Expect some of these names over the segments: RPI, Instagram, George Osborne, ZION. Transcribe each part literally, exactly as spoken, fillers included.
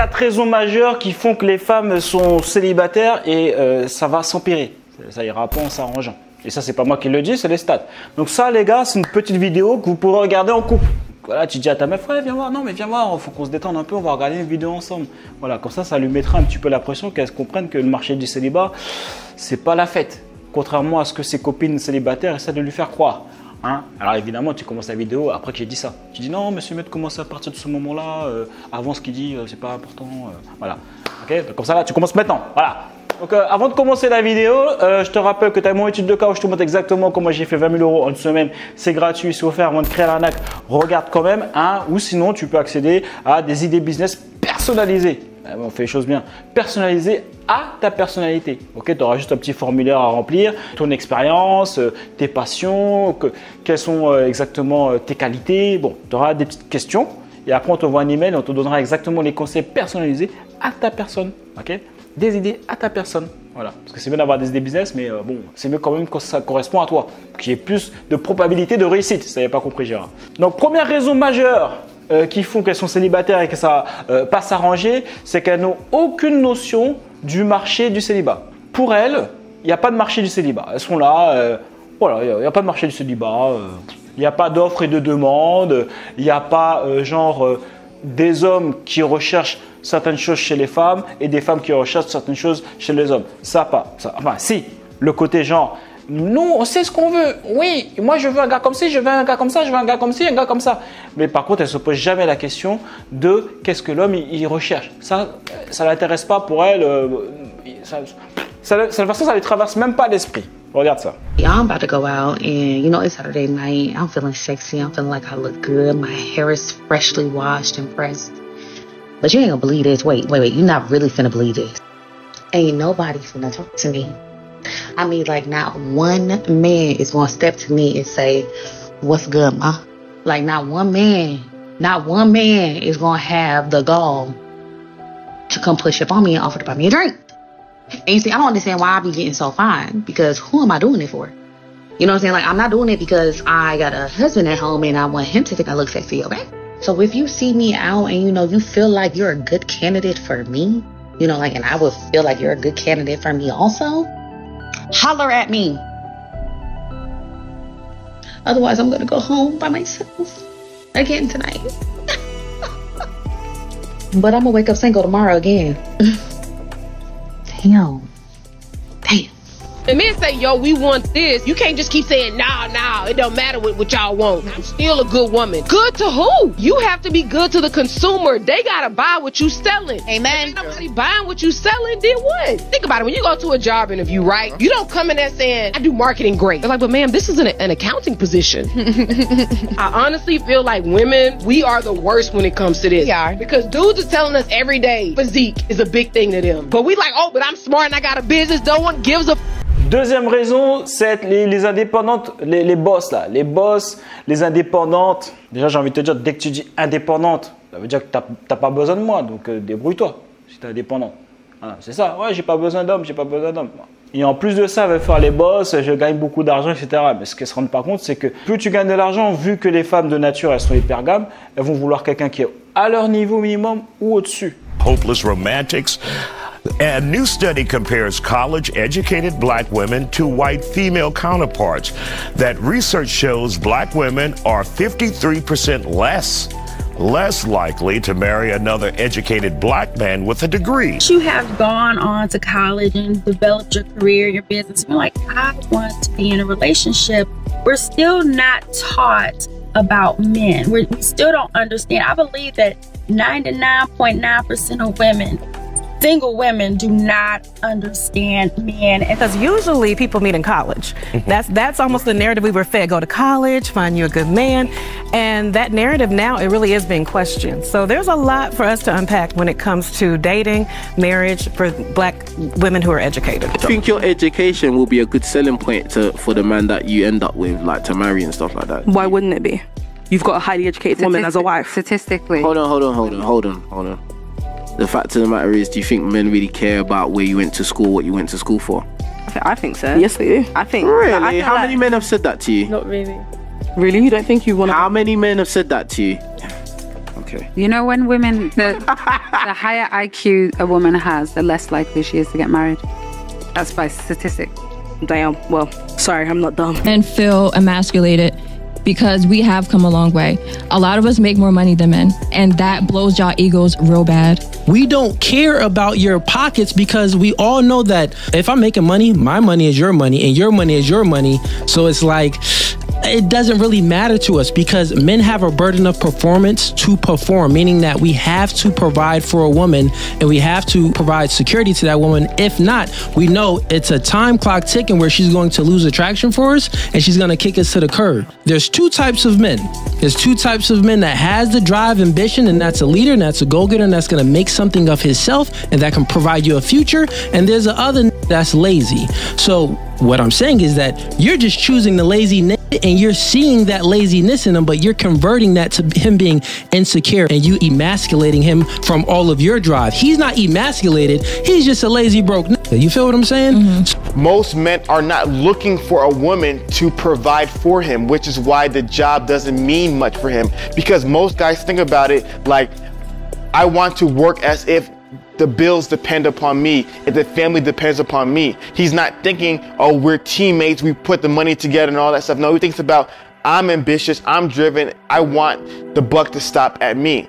quatre raisons majeures qui font que les femmes sont célibataires et euh, ça va s'empirer. Ça ira pas en s'arrangeant. Et ça, c'est pas moi qui le dis, c'est les stats. Donc ça, les gars, c'est une petite vidéo que vous pourrez regarder en couple. Voilà, tu dis à ta meuf, ouais, viens voir, non, mais viens voir, il faut qu'on se détende un peu, on va regarder une vidéo ensemble. Voilà, comme ça, ça lui mettra un petit peu la pression qu'elle comprenne que le marché du célibat, c'est pas la fête. Contrairement à ce que ses copines célibataires essaient de lui faire croire. Hein? Alors évidemment, tu commences la vidéo après que j'ai dit ça. Tu dis non, monsieur, maître, commence à partir de ce moment-là, euh, avant ce qu'il dit, euh, c'est pas important. Euh, voilà. Okay, comme ça, là, tu commences maintenant. Voilà. Donc euh, avant de commencer la vidéo, euh, je te rappelle que tu as mon étude de cas où je te montre exactement comment j'ai fait vingt mille euros en une semaine. C'est gratuit, c'est offert, avant de créer l'arnaque, regarde quand même. Hein, ou sinon, tu peux accéder à des idées business personnalisées. On fait les choses bien, personnalisé à ta personnalité. Okay, tu auras juste un petit formulaire à remplir, ton expérience, tes passions, que, quelles sont exactement tes qualités. Bon, tu auras des petites questions et après on t'envoie un email et on te donnera exactement les conseils personnalisés à ta personne. Okay, des idées à ta personne. Voilà, parce que c'est bien d'avoir des idées business, mais bon, c'est mieux quand même quand ça correspond à toi, qu'il y ait plus de probabilité de réussite. Si tu n'avais pas compris, Gérard. Donc, première raison majeure Euh, qui font qu'elles sont célibataires et que ça euh, pas s'arranger, c'est qu'elles n'ont aucune notion du marché du célibat. Pour elles, il n'y a pas de marché du célibat. Elles sont là, euh, voilà, il n'y a, a pas de marché du célibat, il euh, n'y a pas d'offres et de demandes, il n'y a pas euh, genre euh, des hommes qui recherchent certaines choses chez les femmes et des femmes qui recherchent certaines choses chez les hommes. Ça pas, ça, enfin si, le côté genre, nous, on sait ce qu'on veut. Oui, moi, je veux un gars comme ci, je veux un gars comme ça, je veux un gars comme ci, un gars comme ça. Mais par contre, elle ne se pose jamais la question de qu'est-ce que l'homme, il recherche. Ça, ça ne l'intéresse pas pour elle. Ça, ça, ça, ça ne lui traverse même pas l'esprit. Regarde ça. I'm about to go out and you know it's Saturday night. I'm feeling sexy. I'm feeling like I look good. My hair is freshly washed and pressed. But you ain't gonna believe this. Wait, wait, wait. You're not really finna believe this. Ain't nobody finna talk to me. I mean, like, not one man is going to step to me and say, what's good, ma? Like, not one man, not one man is going to have the gall to come push up on me and offer to buy me a drink. And you see, I don't understand why I be getting so fine, because who am I doing it for? You know what I'm saying? Like, I'm not doing it because I got a husband at home and I want him to think I look sexy, okay? So if you see me out and, you know, you feel like you're a good candidate for me, you know, like, and I would feel like you're a good candidate for me also, holler at me. Otherwise, I'm gonna go home by myself again tonight. But I'm gonna wake up single tomorrow again. Damn. Damn. The men say, yo, we want this. You can't just keep saying, nah, nah, it don't matter what, what y'all want. I'm still a good woman. Good to who? You have to be good to the consumer. They got to buy what you selling. Amen. If ain't nobody buying what you selling, then what? Think about it. When you go to a job interview, right, you don't come in there saying, I do marketing great. They're like, but ma'am, this is an, an accounting position. I honestly feel like women, we are the worst when it comes to this. We are. Because dudes are telling us every day, physique is a big thing to them. But we like, oh, but I'm smart and I got a business. No one gives a... Deuxième raison, c'est les, les indépendantes, les, les boss là, les boss, les indépendantes. Déjà, j'ai envie de te dire, dès que tu dis indépendante, ça veut dire que tu n'as pas besoin de moi, donc euh, débrouille-toi si tu es indépendant. Voilà, c'est ça, ouais, j'ai pas besoin d'homme, j'ai pas besoin d'homme. Et en plus de ça, elle veut faire les boss, je gagne beaucoup d'argent, et cetera. Mais ce qu'elles ne se rendent pas compte, c'est que plus tu gagnes de l'argent, vu que les femmes de nature, elles sont hypergames, elles vont vouloir quelqu'un qui est à leur niveau minimum ou au-dessus. Hopeless romantics. A new study compares college-educated black women to white female counterparts. That research shows black women are fifty-three percent less, less likely to marry another educated black man with a degree. You have gone on to college and developed your career, your business. You're like, I want to be in a relationship. We're still not taught about men. We're, we still don't understand. I believe that ninety-nine point nine percent of women, single women, do not understand men. Because usually people meet in college. That's that's almost the narrative we were fed. Go to college, find you a good man. And that narrative now, it really is being questioned. So there's a lot for us to unpack when it comes to dating, marriage for black women who are educated. I think your education will be a good selling point to, for the man that you end up with, like to marry and stuff like that. Why wouldn't it be? You've got a highly educated woman as a wife. Statistically. Hold on, hold on, hold on, hold on, hold on. The fact of the matter is, do you think men really care about where you went to school, what you went to school for? I, th I think so. Yes, they do. I think. Really? Like, I How like... many men have said that to you? Not really. Really? You don't think you want to... How many men have said that to you? Okay. You know, when women, the, the higher I Q a woman has, the less likely she is to get married. That's by statistic. Damn. Well, sorry, I'm not dumb. And feel emasculated because we have come a long way. A lot of us make more money than men, and that blows y'all egos real bad. We don't care about your pockets because we all know that if I'm making money, my money is your money and your money is your money. So it's like, it doesn't really matter to us because men have a burden of performance to perform, meaning that we have to provide for a woman and we have to provide security to that woman. If not, we know it's a time clock ticking where she's going to lose attraction for us and she's going to kick us to the curb. There's two types of men. There's two types of men that has the drive, ambition, and that's a leader and that's a go-getter and that's going to make something of himself and that can provide you a future. And there's the other that's lazy. So what I'm saying is that you're just choosing the lazy n and you're seeing that laziness in him, but you're converting that to him being insecure and you emasculating him from all of your drive. He's not emasculated. He's just a lazy broke n you feel what I'm saying? Mm-hmm. Most men are not looking for a woman to provide for him, which is why the job doesn't mean much for him, because most guys think about it like, I want to work as if the bills depend upon me, if the family depends upon me. He's not thinking, oh, we're teammates, we put the money together and all that stuff. No, he thinks about, I'm ambitious, I'm driven, I want the buck to stop at me.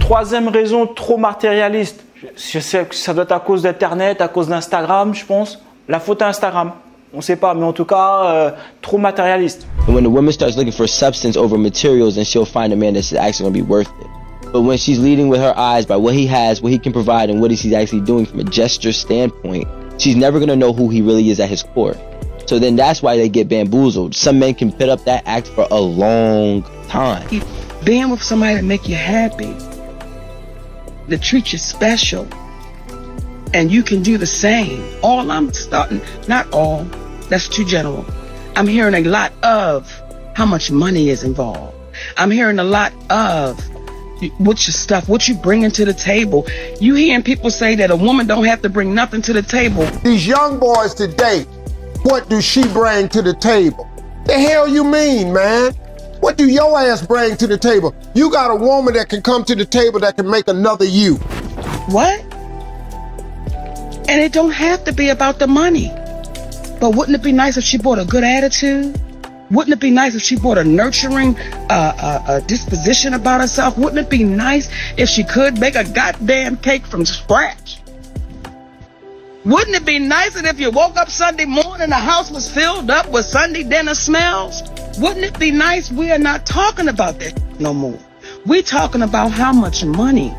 Troisième raison, trop matérialiste. Je sais que ça doit être à cause d'Internet, à cause d'Instagram, je pense. La faute à Instagram. On sait pas, mais en tout cas, euh, trop matérialiste. When a woman starts looking for substance over materials, then she'll find a man that's actually going to be worth it. But when she's leading with her eyes by what he has, what he can provide, and what he's actually doing from a gesture standpoint, she's never going to know who he really is at his core. So then that's why they get bamboozled. Some men can put up that act for a long time. Being with somebody that make you happy, that treat you special, and you can do the same. All I'm starting, not all, that's too general. I'm hearing a lot of how much money is involved. I'm hearing a lot of what's your stuff, what you bringing to the table. You hearing people say that a woman don't have to bring nothing to the table. These young boys today, what do she bring to the table? The hell you mean, man? What do your ass bring to the table? You got a woman that can come to the table that can make another you. What? And it don't have to be about the money. But wouldn't it be nice if she brought a good attitude? Wouldn't it be nice if she brought a nurturing uh, uh, uh, disposition about herself? Wouldn't it be nice if she could make a goddamn cake from scratch? Wouldn't it be nice if you woke up Sunday morning and the house was filled up with Sunday dinner smells? Wouldn't it be nice? We are not talking about that no more. We're talking about how much money.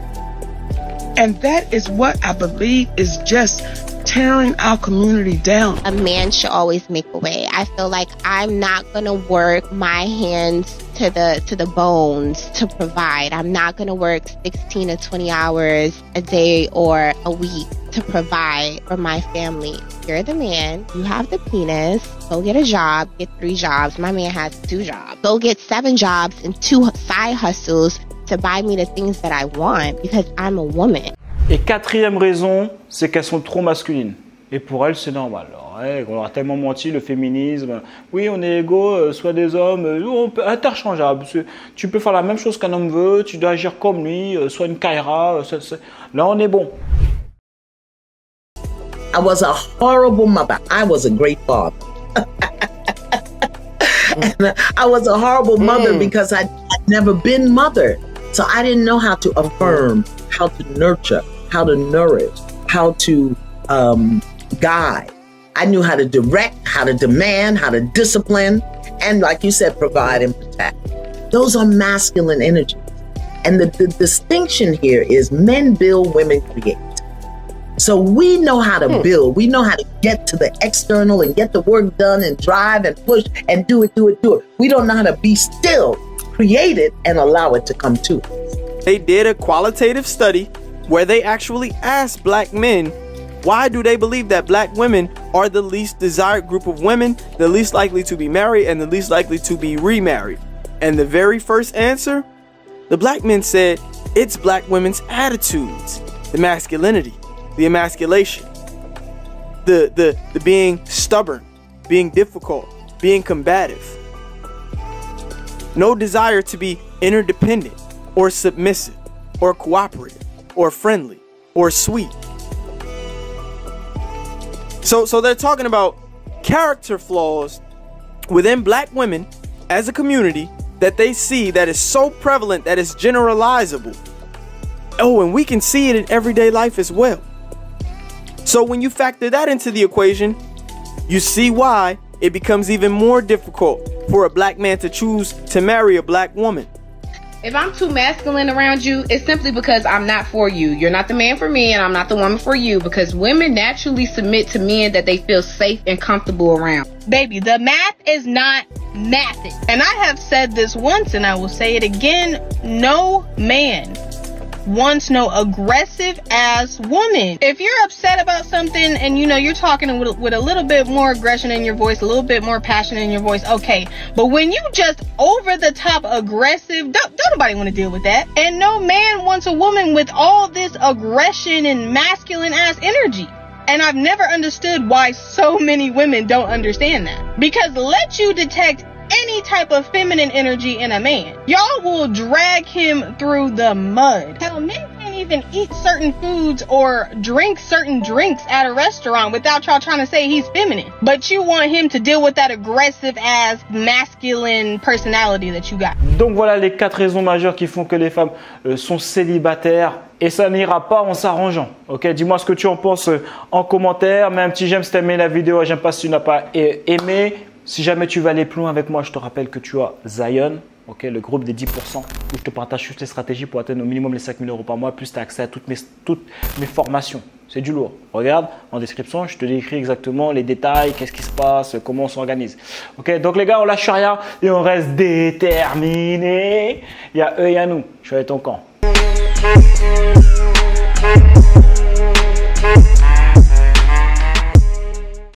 And that is what I believe is just tearing our community down. A man should always make a way. I feel like I'm not gonna work my hands to the to the bones to provide. I'm not gonna work sixteen or twenty hours a day or a week to provide for my family. You're the man, you have the penis, go get a job, get three jobs. My man has two jobs. Go get seven jobs and two side hustles to buy me the things that I want because I'm a woman. Et quatrième raison, c'est qu'elles sont trop masculines. Et pour elles, c'est normal. Alors, hey, on leur a tellement menti, le féminisme. Oui, on est égaux, soit des hommes, on peut, interchangeables. Tu peux faire la même chose qu'un homme veut, tu dois agir comme lui, soit une caïra. Là, on est bon. I was a horrible mother. I was a great father. And I was a horrible mother mm. because I'd, I'd never been mother. So I didn't know how to affirm, how to nurture, how to nourish, how to um, guide. I knew how to direct, how to demand, how to discipline, and like you said, provide and protect. Those are masculine energies. And the, the distinction here is men build, women create. So we know how to build. We know how to get to the external and get the work done and drive and push and do it, do it, do it. We don't know how to be still, create it, and allow it to come to us. They did a qualitative study where they actually asked black men, why do they believe that black women are the least desired group of women, the least likely to be married, and the least likely to be remarried? And the very first answer, the black men said, it's black women's attitudes, the masculinity, the emasculation, the, the, the being stubborn, being difficult, being combative. No desire to be interdependent or submissive. or cooperative, or friendly, or sweet. So, so they're talking about character flaws within black women as a community that they see that is so prevalent that it's generalizable. Oh, and we can see it in everyday life as well. So when you factor that into the equation, you see why it becomes even more difficult for a black man to choose to marry a black woman. If I'm too masculine around you, it's simply because I'm not for you. You're not the man for me, and I'm not the woman for you, because women naturally submit to men that they feel safe and comfortable around. Baby, the math is not mathing. And I have said this once, and I will say it again. No man wants no aggressive ass woman. If you're upset about something and you know you're talking with, with a little bit more aggression in your voice, a little bit more passion in your voice, okay. But when you just over the top aggressive, don't, don't nobody want to deal with that. And no man wants a woman with all this aggression and masculine ass energy. And I've never understood why so many women don't understand that, because let you detect any type of feminine energy in a man, y'all will drag him through the mud. Hell, men can't even eat certain foods or drink certain drinks at a restaurant without y'all trying to say he's feminine. But you want him to deal with that aggressive ass masculine personality that you got. Donc voilà les quatre raisons majeures qui font que les femmes euh, sont célibataires. Et ça n'ira pas en s'arrangeant. Ok, dis-moi ce que tu en penses euh, en commentaire. Mets un petit j'aime si t'as aimé la vidéo. J'aime pas si tu n'as pas euh, aimé. Si jamais tu veux aller plus loin avec moi, je te rappelle que tu as ZION, okay, le groupe des dix pour cent, où je te partage toutes les stratégies pour atteindre au minimum les cinq mille euros par mois, plus tu as accès à toutes mes, toutes mes formations. C'est du lourd. Regarde, en description, je te décris exactement les détails, qu'est-ce qui se passe, comment on s'organise. Ok, donc les gars, on lâche rien et on reste déterminés. Il y a eux et à nous. Je suis à ton camp.